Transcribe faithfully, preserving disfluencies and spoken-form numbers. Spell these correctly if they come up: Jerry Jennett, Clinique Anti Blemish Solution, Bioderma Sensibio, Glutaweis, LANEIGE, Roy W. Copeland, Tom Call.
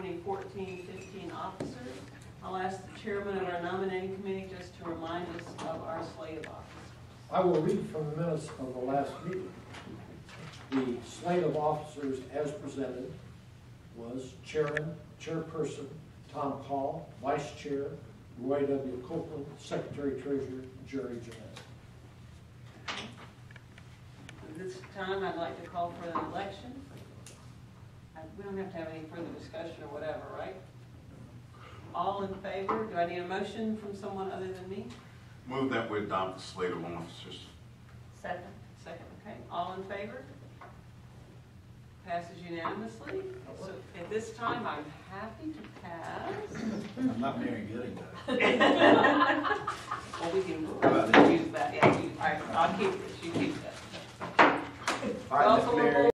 twenty fourteen fifteen officers. I'll ask the chairman of our nominating committee just to remind us of our slate of officers. I will read from the minutes of the last meeting. The slate of officers as presented was chairman, chairperson, Tom Call, vice chair, Roy W. Copeland, secretary treasurer, Jerry Jennett. At this time, I'd like to call for an election. We don't have to have any further discussion or whatever, right? All in favor? Do I need a motion from someone other than me? Move that we adopt the slate of officers. Second. Second, okay. All in favor? Passes unanimously. So at this time, I'm happy to pass. I'm not very good at that. Well, we can use that. Yeah, you, all right, I'll keep this. You keep that. All right,